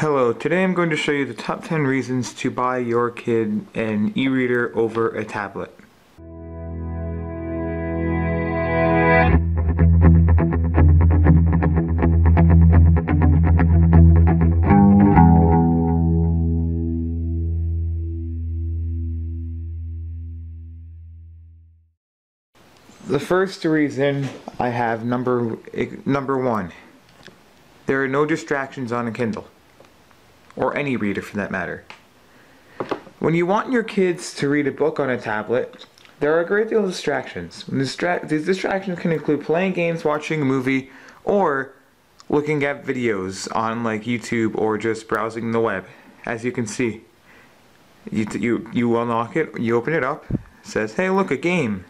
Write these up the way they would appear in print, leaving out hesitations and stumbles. Hello, today I'm going to show you the top 10 reasons to buy your kid an e-reader over a tablet. The first reason I have number one. There are no distractions on a Kindle, or any reader for that matter. When you want your kids to read a book on a tablet, there are a great deal of distractions. These distractions can include playing games, watching a movie, or looking at videos on like YouTube or just browsing the web. As you can see, you unlock it, you open it up, it says, hey look, a game.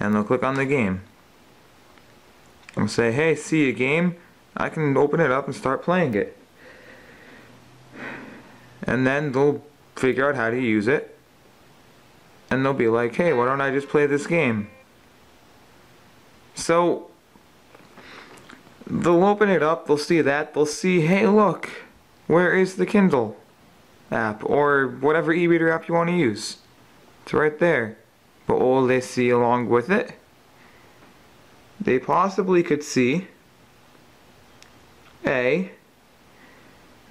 And they'll click on the game. I'll say, hey, see a game? I can open it up and start playing it. And then they'll figure out how to use it. And they'll be like, hey, why don't I just play this game? So they'll open it up, they'll see that, they'll see, hey, look, where is the Kindle app? Or whatever e-reader app you want to use. It's right there. But all they see along with it, they possibly could see a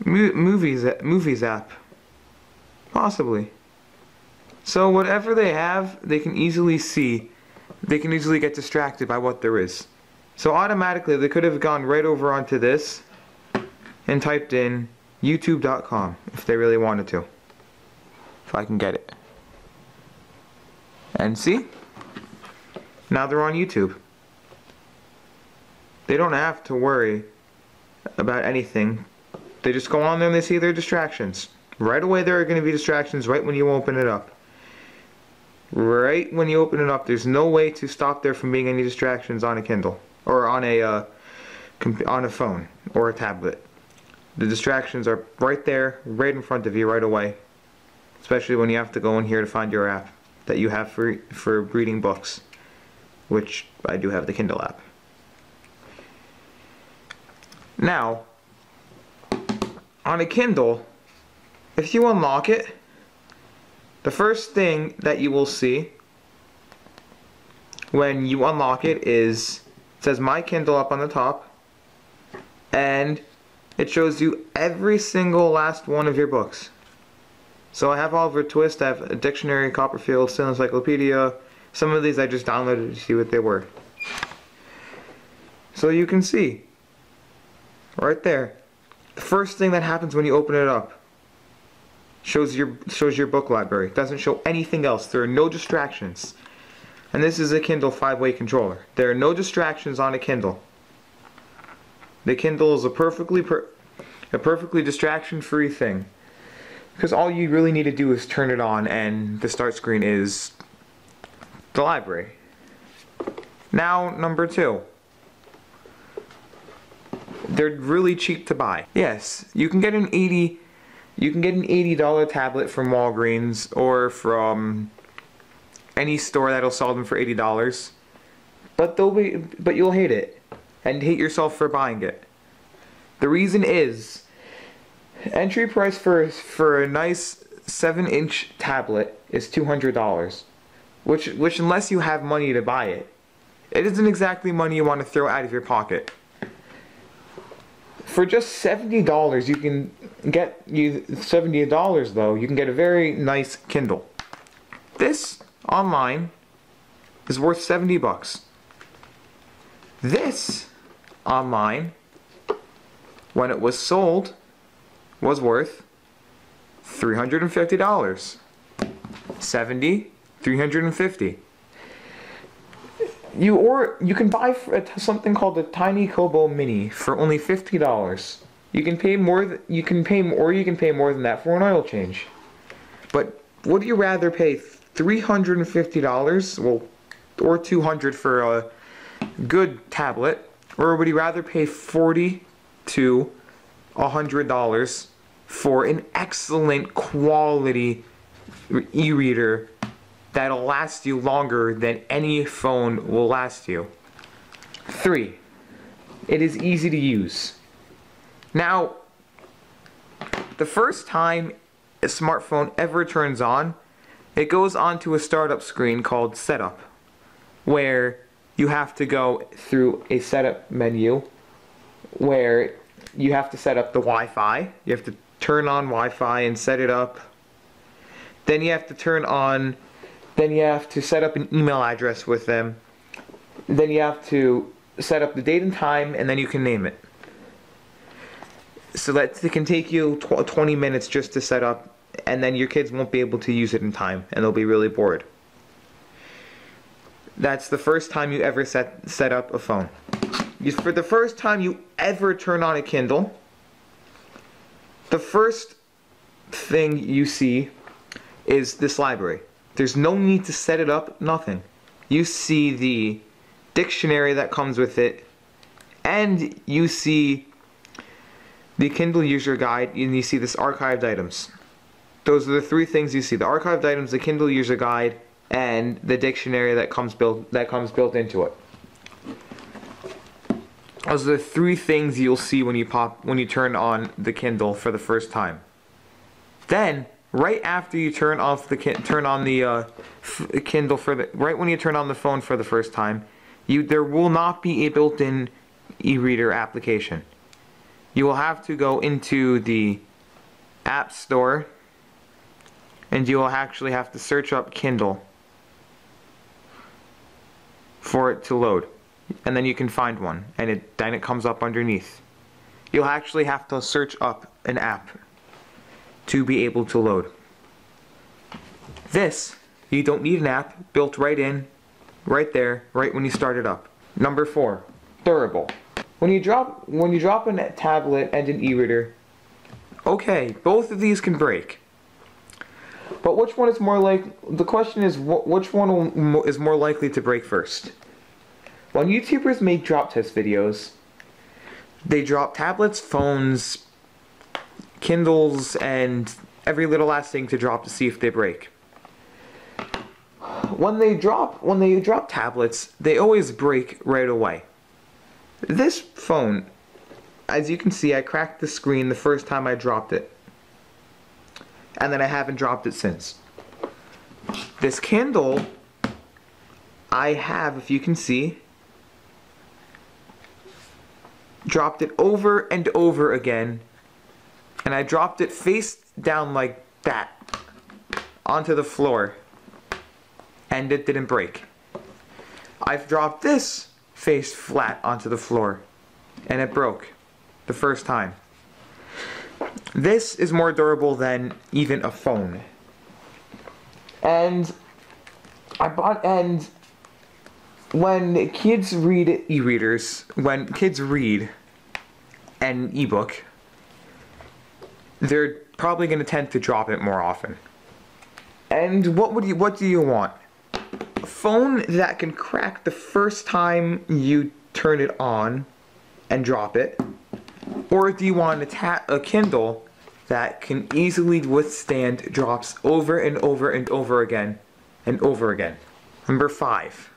movies app, possibly. So whatever they have, they can easily see. They can easily get distracted by what there is. So automatically, they could have gone right over onto this and typed in YouTube.com if they really wanted to. If I can get it. And see? Now they're on YouTube. They don't have to worry about anything. They just go on there and they see their distractions. Right away there are going to be distractions right when you open it up. Right when you open it up, there's no way to stop there from being any distractions on a Kindle. Or on a phone. Or a tablet. The distractions are right there, right in front of you, right away. Especially when you have to go in here to find your app that you have for reading books, which I do have the Kindle app. Now, on a Kindle, if you unlock it, the first thing that you will see when you unlock it is, it says My Kindle up on the top, and it shows you every single last one of your books. So I have Oliver Twist, I have a dictionary, Copperfield, Still Encyclopedia. Some of these I just downloaded to see what they were. So you can see, right there, the first thing that happens when you open it up shows your book library. It doesn't show anything else. There are no distractions. And this is a Kindle 5-way controller. There are no distractions on a Kindle. The Kindle is a perfectly distraction-free thing. Because all you really need to do is turn it on and the start screen is the library. Now, number two. They're really cheap to buy. Yes, you can get an $80 tablet from Walgreens or from any store that'll sell them for $80. But you'll hate it and hate yourself for buying it. The reason is, entry price for a nice 7-inch tablet is $200, which unless you have money to buy it, it isn't exactly money you want to throw out of your pocket. For just $70, you can get a very nice Kindle. This online is worth $70. This online, when it was sold, was worth $350. 70, 350. You can buy something called a Tiny Kobo Mini for only $50. You can pay more than that for an oil change. But would you rather pay $350, well, or $200 for a good tablet, or would you rather pay $40 to $100 for an excellent quality e-reader that'll last you longer than any phone will last you? 3. It is easy to use. Now, The first time a smartphone ever turns on, it goes onto a startup screen called Setup, where you have to go through a setup menu where you have to set up the Wi-Fi. You have to turn on Wi-Fi and set it up. Then you have to set up an email address with them. Then you have to set up the date and time, and then you can name it. So that it can take you 20 minutes just to set up, and then your kids won't be able to use it in time, and they'll be really bored. That's the first time you ever set up a phone. For the first time you ever turn on a Kindle, the first thing you see is this library. There's no need to set it up, nothing. You see the dictionary that comes with it, and you see the Kindle user guide, and you see this archived items. Those are the three things you see: the archived items, the Kindle user guide, and the dictionary that comes built into it. Those are the three things you'll see when you turn on the Kindle for the first time. Then, right after you right when you turn on the phone for the first time, there will not be a built-in e-reader application. You will have to go into the App Store, and you will actually have to search up Kindle for it to load, and then you can find one, and then it comes up underneath. You'll actually have to search up an app to be able to load. This, you don't need an app, built right in, right there, right when you start it up. Number 4, durable. When you drop a tablet and an e-reader, okay, both of these can break. But which one is more likely? The question is, which one is more likely to break first? When YouTubers make drop test videos, they drop tablets, phones, Kindles, and every little last thing to drop to see if they break. When they drop tablets, they always break right away. This phone, as you can see, I cracked the screen the first time I dropped it, and then I haven't dropped it since. This Kindle, I have, if you can see, dropped it over and over again, and I dropped it face down like that onto the floor, and it didn't break. I've dropped this face flat onto the floor, and it broke the first time. This is more durable than even a phone. And when kids read e-readers, when kids read an e-book, they're probably going to tend to drop it more often. And what do you want? A phone that can crack the first time you turn it on and drop it, or do you want a Kindle that can easily withstand drops over and over and over again and over again? Number 5.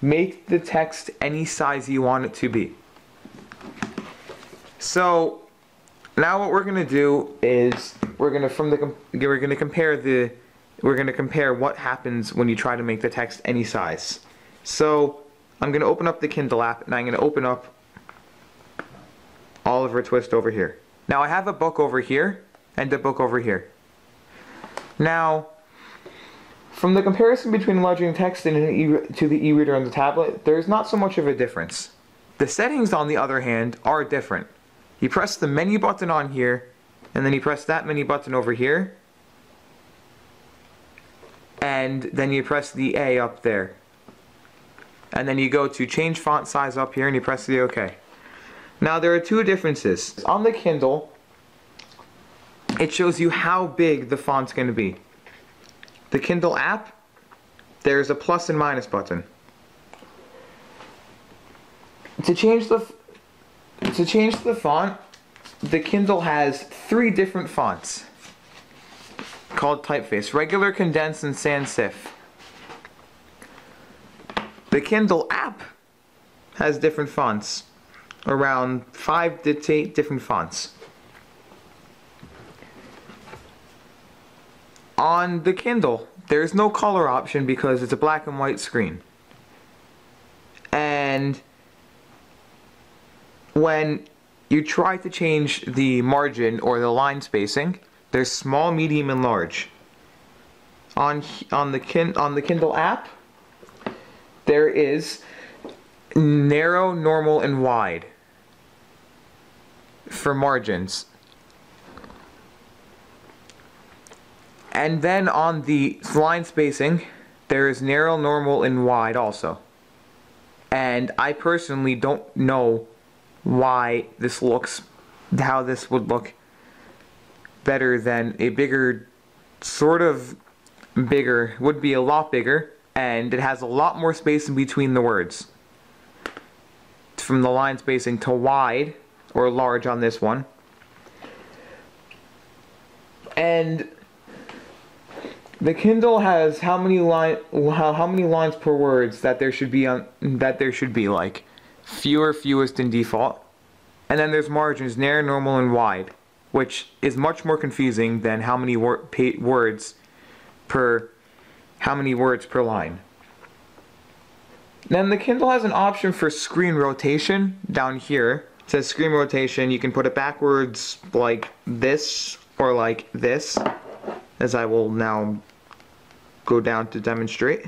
Make the text any size you want it to be. So now what we're going to do is we're going to compare what happens when you try to make the text any size. So I'm going to open up the Kindle app, and I'm going to open up Oliver Twist over here. Now I have a book over here and a book over here. Now, from the comparison between lettering text to the e-reader on the tablet, there's not so much of a difference. The settings, on the other hand, are different. You press the menu button on here, and then you press that menu button over here, and then you press the A up there, and then you go to change font size up here, and you press the OK. Now there are two differences. On the Kindle, it shows you how big the font's going to be. The Kindle app, there's a plus and minus button. To change the font, the Kindle has 3 different fonts called typeface: regular, condensed, and sans serif. The Kindle app has different fonts, around 5 to 8 different fonts. On the Kindle, there is no color option because it's a black and white screen. And when you try to change the margin or the line spacing, there's small, medium, and large. On the Kindle app, there is narrow, normal, and wide for margins. And then on the line spacing, there is narrow, normal, and wide also. And I personally don't know why this looks, how this would look better than a bigger, sort of bigger, would be a lot bigger, and it has a lot more space in between the words. From the line spacing to wide, or large on this one. And the Kindle has how many lines per words that there should be on, that there should be, like fewest in default. And then there's margins, narrow, normal, and wide, which is much more confusing than how many words per line. Then the Kindle has an option for screen rotation down here. It says screen rotation. You can put it backwards like this or like this, as I will now go down to demonstrate.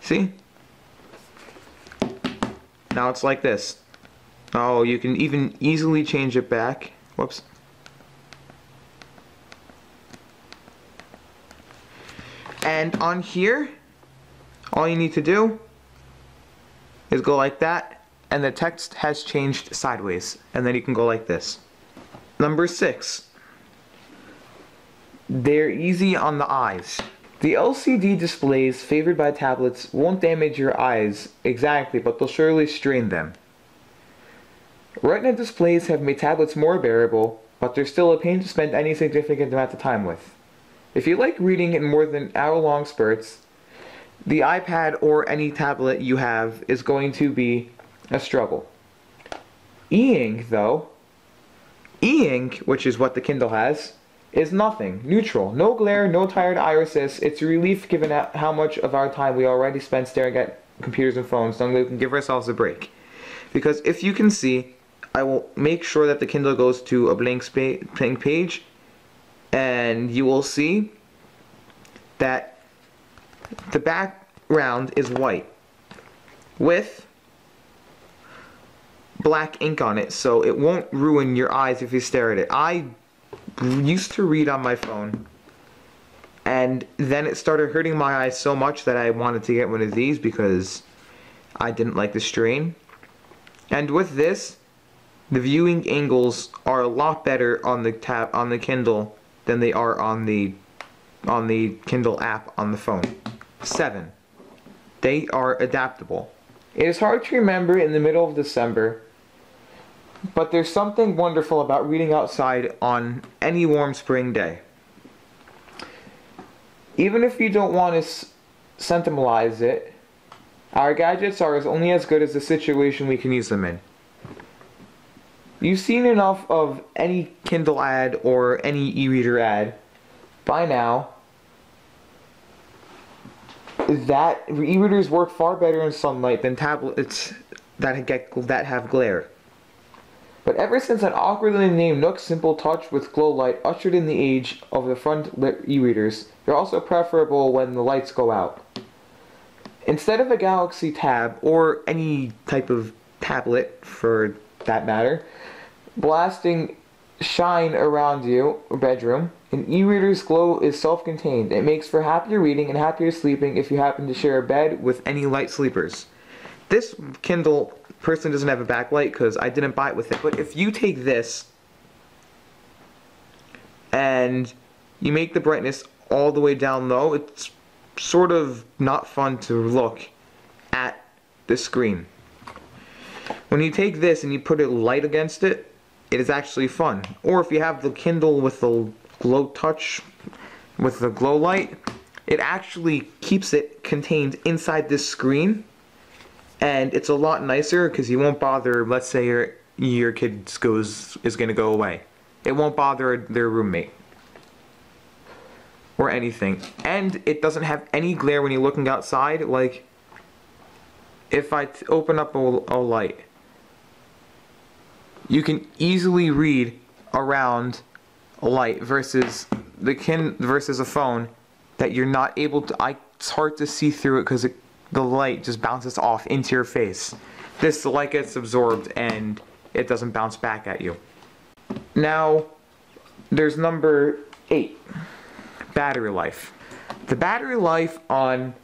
See? Now it's like this. Oh, you can even easily change it back. Whoops. And on here, all you need to do is go like that, and the text has changed sideways, and then you can go like this. Number 6. They're easy on the eyes. The LCD displays favored by tablets won't damage your eyes exactly, but they'll surely strain them. Retina displays have made tablets more bearable, but they're still a pain to spend any significant amount of time with. If you like reading in more than hour-long spurts, the iPad or any tablet you have is going to be a struggle. E-ink, though, which is what the Kindle has, is nothing. Neutral. No glare, no tired irises. It's a relief given how much of our time we already spend staring at computers and phones, so we can give ourselves a break. Because if you can see, I will make sure that the Kindle goes to a blank page, and you will see that the background is white with black ink on it, so it won't ruin your eyes if you stare at it. I used to read on my phone, and then it started hurting my eyes so much that I wanted to get one of these because I didn't like the strain. And with this, the viewing angles are a lot better on the Kindle than they are on the Kindle app on the phone. 7. They are adaptable. It is hard to remember in the middle of December, but there's something wonderful about reading outside on any warm spring day. Even if you don't want to sentimentalize it, our gadgets are only as good as the situation we can use them in. You've seen enough of any Kindle ad or any e-reader ad by now that e-readers work far better in sunlight than tablets that have glare. But ever since an awkwardly named Nook Simple Touch with glow light ushered in the age of the front lit e-readers, they're also preferable when the lights go out. Instead of a Galaxy Tab, or any type of tablet for that matter, blasting shine around your bedroom, an e-reader's glow is self-contained. It makes for happier reading and happier sleeping if you happen to share a bed with any light sleepers. This Kindle personally doesn't have a backlight because I didn't buy it with it, but if you take this and you make the brightness all the way down low, it's sort of not fun to look at the screen. When you take this and you put a light against it, it is actually fun. Or if you have the Kindle with the glow touch, with the glow light, it actually keeps it contained inside this screen. And it's a lot nicer because you won't bother, let's say your kid is going to go away. It won't bother their roommate. or anything. And it doesn't have any glare when you're looking outside. Like, if I open up a light, you can easily read around a light versus a phone that you're not able to. It's hard to see through it because the light just bounces off into your face. This, the light gets absorbed and it doesn't bounce back at you. Now, there's number 8, battery life. The battery life on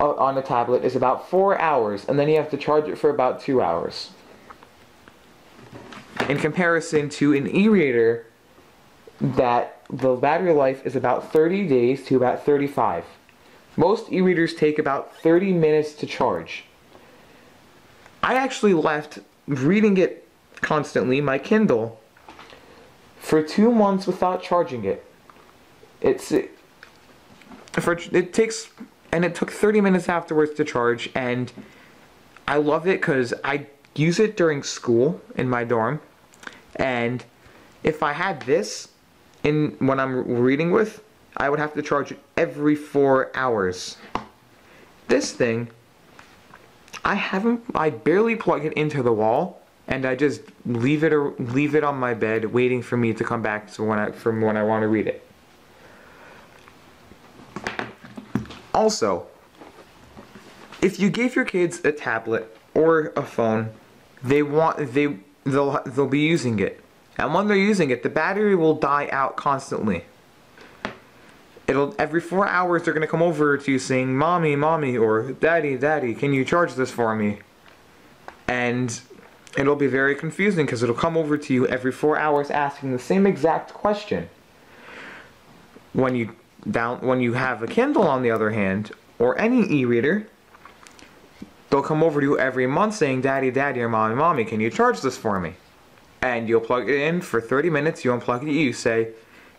a tablet is about 4 hours, and then you have to charge it for about 2 hours. In comparison to an e-reader, that the battery life is about 30 days to about 35. Most e-readers take about 30 minutes to charge. I actually left reading it constantly, my Kindle, for 2 months without charging it. It took 30 minutes afterwards to charge, and I love it because I use it during school in my dorm, and if I had this in when I'm reading with, I would have to charge it every 4 hours. This thing, I barely plug it into the wall, and I just leave it on my bed, waiting for me to come back to when I want to read it. Also, if you gave your kids a tablet or a phone, they'll be using it, and when they're using it, the battery will die out constantly. Every 4 hours they're gonna come over to you saying, "Mommy, Mommy," or "Daddy, Daddy, can you charge this for me?" And it'll be very confusing because it'll come over to you every 4 hours asking the same exact question. When you have a Kindle, on the other hand, or any e-reader, they'll come over to you every month saying, "Daddy, Daddy," or "Mommy, Mommy, can you charge this for me?" And you'll plug it in for 30 minutes, you unplug it, you say,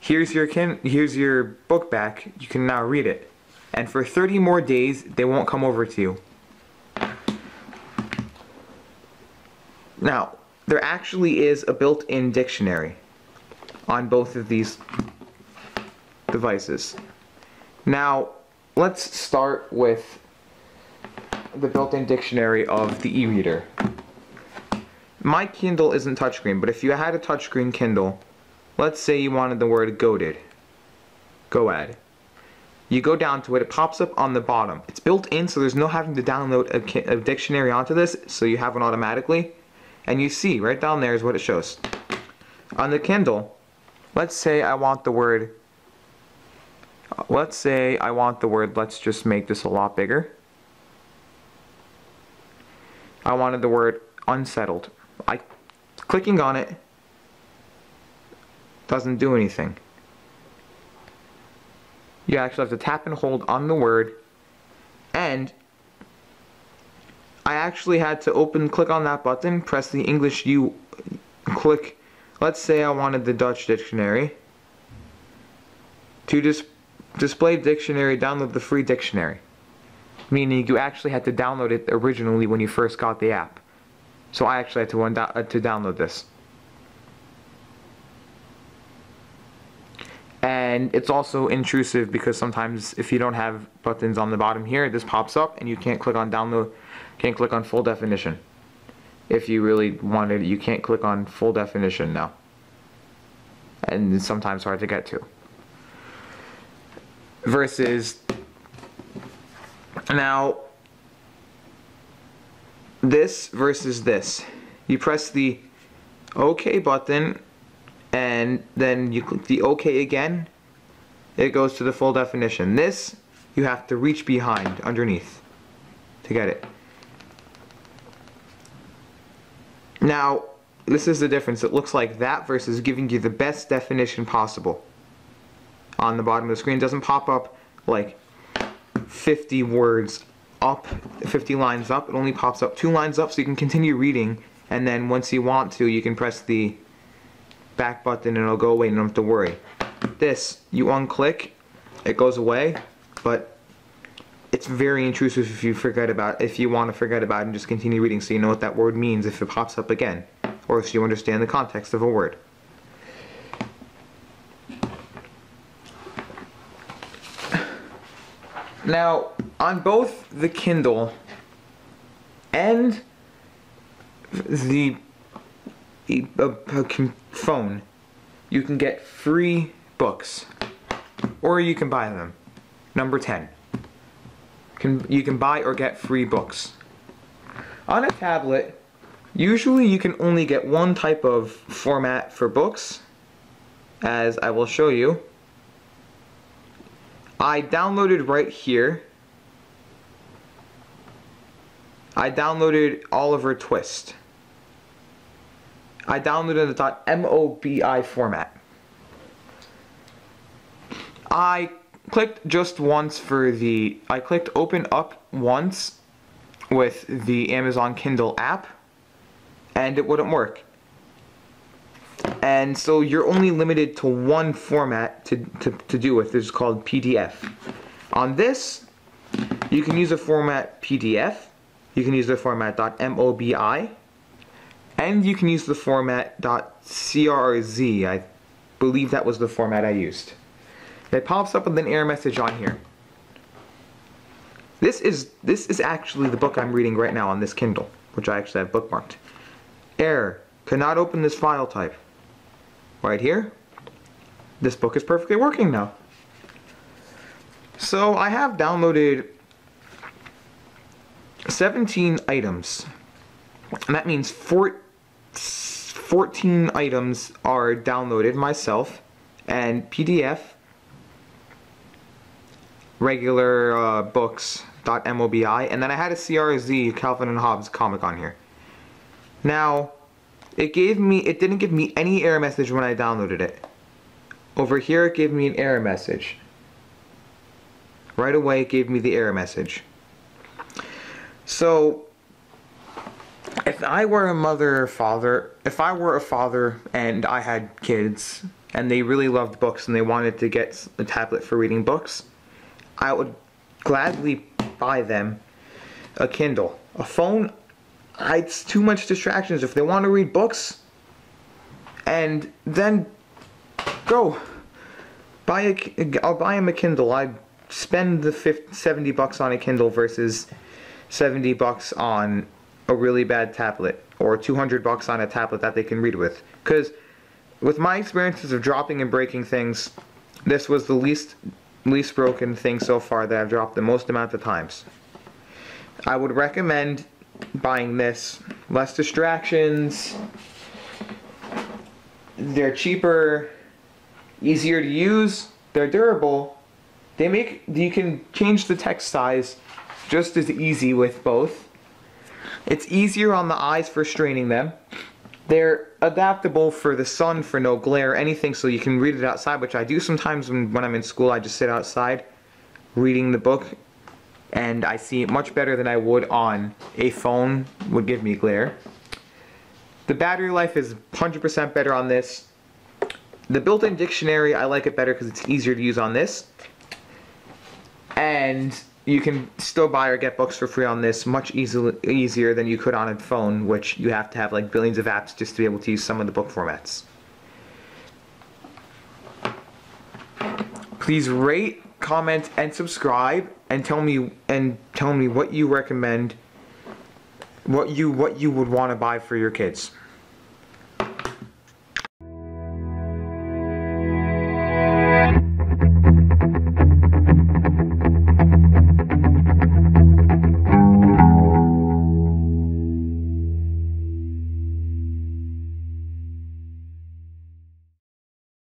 Here's your book back, you can now read it. And for 30 more days, they won't come over to you. Now, there actually is a built-in dictionary on both of these devices. Now, let's start with the built-in dictionary of the e-reader. My Kindle isn't touchscreen, but if you had a touchscreen Kindle, let's say you wanted the word goaded. Goad. You go down to it, it pops up on the bottom. It's built in, so there's no having to download a dictionary onto this, so you have one automatically. And you see, right down there is what it shows. On the Kindle, let's say I want the word, let's just make this a lot bigger. I wanted the word unsettled. Clicking on it doesn't do anything. You actually have to tap and hold on the word, and I actually had to click on that button, press the English U, click, let's say I wanted the Dutch dictionary, to display dictionary, download the free dictionary, meaning you actually had to download it originally when you first got the app. So I actually had to download this. And it's also intrusive because sometimes if you don't have buttons on the bottom here, this pops up and you can't click on download, can't click on full definition. If you really wanted, you can't click on full definition now. And it's sometimes hard to get to. Versus, now, this versus this. You press the OK button, and then you click the OK again, it goes to the full definition. This, you have to reach behind, underneath, to get it. Now, this is the difference. It looks like that versus giving you the best definition possible. On the bottom of the screen, it doesn't pop up like 50 words up, 50 lines up. It only pops up 2 lines up, so you can continue reading, and then once you want to, you can press the back button and it'll go away and you don't have to worry. This, you unclick, it goes away, but it's very intrusive if you want to forget about it and just continue reading so you know what that word means if it pops up again, or so you understand the context of a word. Now, on both the Kindle and the phone, you can get free books, or you can buy them. Number 10. You can buy or get free books. On a tablet, usually you can only get one type of format for books, as I will show you. I downloaded right here. I downloaded Oliver Twist. I downloaded the .mobi format. I clicked just once for the... I clicked open up once with the Amazon Kindle app, and it wouldn't work. And so you're only limited to one format to do with. This is called PDF. On this, you can use the format PDF, you can use the format .mobi, and you can use the format .crz. I believe that was the format I used. It pops up with an error message on here. This is actually the book I'm reading right now on this Kindle, which I actually have bookmarked. Error. Cannot open this file type. Right here. This book is perfectly working now. So I have downloaded 17 items. And that means 14 items are downloaded myself, and PDF, regular books, .mobi, and then I had a CRZ, Calvin and Hobbes comic on here. Now, it didn't give me any error message when I downloaded it. Over here it gave me an error message. Right away it gave me the error message. So, if I were a mother or father, if I were a father and I had kids, and they really loved books and they wanted to get a tablet for reading books, I would gladly buy them a Kindle. A phone, it's too much distractions. If they want to read books, and then go buy I'll buy them a Kindle. I spend the 70 bucks on a Kindle versus 70 bucks on a really bad tablet, or 200 bucks on a tablet that they can read with. Because with my experiences of dropping and breaking things, this was the least broken thing so far that I've dropped the most amount of times. I would recommend buying this. Less distractions, they're cheaper, easier to use, they're durable, you can change the text size just as easy with both. It's easier on the eyes for straining them. They're adaptable for the sun, for no glare, anything, so you can read it outside, which I do sometimes when I'm in school. I just sit outside reading the book, and I see it much better than I would on a phone, would give me glare. The battery life is 100% better on this. The built-in dictionary, I like it better because it's easier to use on this. And you can still buy or get books for free on this, much easier than you could on a phone, which you have to have like billions of apps just to be able to use some of the book formats. Please rate, comment, and subscribe, and tell me what you recommend, what you would want to buy for your kids.